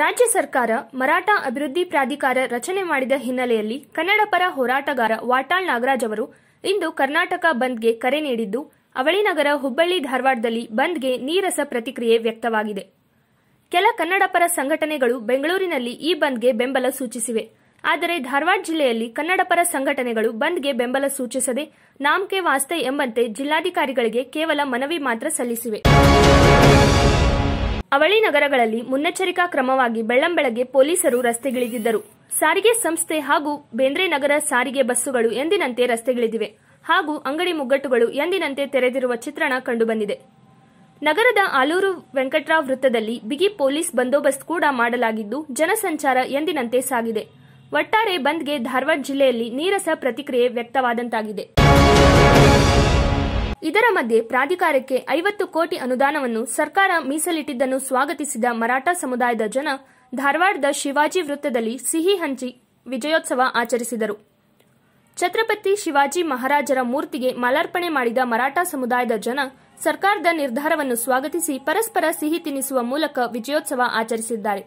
ರಾಜ್ಯ ಸರ್ಕಾರ ಮರಾಠ ಅಭಿವೃದ್ಧಿ ಪ್ರಾಧಿಕಾರ ರಚನೆ ಮಾಡಿದ ಹಿನ್ನೆಲೆಯಲ್ಲಿ ಕನ್ನಡ ಪರ ಹೋರಾಟಗಾರ ವಾಟಾಳ್ ನಾಗರಾಜ್ ಅವರು ಇಂದು ಕರ್ನಾಟಕ ಬಂದ್ಗೆ ಕರೆ ನೀಡಿದ್ದು, ಅವಳಿ ನಗರ, ಹುಬ್ಬಳ್ಳಿ, ಧಾರವಾಡದಲ್ಲಿ ಬಂದ್ಗೆ ನೀರಸ ಪ್ರತಿಕ್ರಿಯೆ ವ್ಯಕ್ತವಾಗಿದೆ. ಕೆಲ ಕನ್ನಡ ಪರ ಸಂಘಟನೆಗಳು ಬೆಂಗಳೂರಿನಲ್ಲಿ ಈ ಬಂದ್ಗೆ ಬೆಂಬಲ ಸೂಚಿಸಿವೆ. ಆದರೆ ಧಾರವಾಡ ಜಿಲ್ಲೆಯಲ್ಲಿ ಕನ್ನಡ ಪರ ಸಂಘಟನೆಗಳು ಬಂದ್ಗೆ ಬೆಂಬಲ ಸೂಚಿಸದೆ ನಾಮಕೆ ವಾಸ್ತೆ ಎಂಬಂತೆ ಜಿಲ್ಲಾಧಿಕಾರಿಗಳಿಗೆ ಕೇವಲ ಮನವಿ ಮಾತ್ರ ಸಲ್ಲಿಸಿವೆ. ಅವಳಿ ನಗರಗಳಲ್ಲಿ ಮುನ್ನೆಚ್ಚರಿಕಾ ಕ್ರಮವಾಗಿ ಬೆಳ್ಳಂಬೆಳಗ್ಗೆ ಪೊಲೀಸರು ರಸ್ತೆಗಿಳಿದಿದ್ದರು. ಸಾರಿಗೆ ಸಂಸ್ಥೆ ಹಾಗೂ ಬೇಂದ್ರೆ ನಗರ ಸಾರಿಗೆ ಬಸ್ಸುಗಳು ಎಂದಿನಂತೆ ರಸ್ತೆಗಿಳಿದಿವೆ ಹಾಗೂ ಅಂಗಡಿ ಮುಗ್ಗಟ್ಟುಗಳು ಎಂದಿನಂತೆ ತೆರೆದಿರುವ ಚಿತ್ರಣ ಕಂಡುಬಂದಿದೆ. ನಗರದ ಆಲೂರು ವೆಂಕಟರಾವ್ ವೃತ್ತದಲ್ಲಿ ಬಿಗಿ ಪೊಲೀಸ್ ಬಂದೋಬಸ್ತ್ ಕೂಡ ಮಾಡಲಾಗಿದ್ದು, ಜನಸಂಚಾರ ಎಂದಿನಂತೆ ಸಾಗಿದೆ. ಒಟ್ಟಾರೆ ಬಂದ್ಗೆ ಧಾರವಾಡ ಜಿಲ್ಲೆಯಲ್ಲಿ ನೀರಸ ಪ್ರತಿಕ್ರಿಯೆ ವ್ಯಕ್ತವಾದಂತಾಗಿದೆ. ಇದರ ಮಧ್ಯೆ ಪ್ರಾಧಿಕಾರಕ್ಕೆ 50 ಕೋಟಿ ಅನುದಾನವನ್ನು ಸರ್ಕಾರ ಮೀಸಲಿಟ್ಟಿದ್ದನ್ನು ಸ್ವಾಗತಿಸಿದ ಮರಾಠ ಸಮುದಾಯದ ಜನ ಧಾರವಾಡದ ಶಿವಾಜಿ ವೃತ್ತದಲ್ಲಿ ಸಿಹಿ ಹಂಚಿ ವಿಜಯೋತ್ಸವ ಆಚರಿಸಿದರು. ಛತ್ರಪತಿ ಶಿವಾಜಿ ಮಹಾರಾಜರ ಮೂರ್ತಿಗೆ ಮಾಲಾರ್ಪಣೆ ಮಾಡಿದ ಮರಾಠ ಸಮುದಾಯದ ಜನ ಸರ್ಕಾರದ ನಿರ್ಧಾರವನ್ನು ಸ್ವಾಗತಿಸಿ ಪರಸ್ಪರ ಸಿಹಿ ತಿನ್ನಿಸುವ ಮೂಲಕ ವಿಜಯೋತ್ಸವ ಆಚರಿಸಿದ್ದಾರೆ.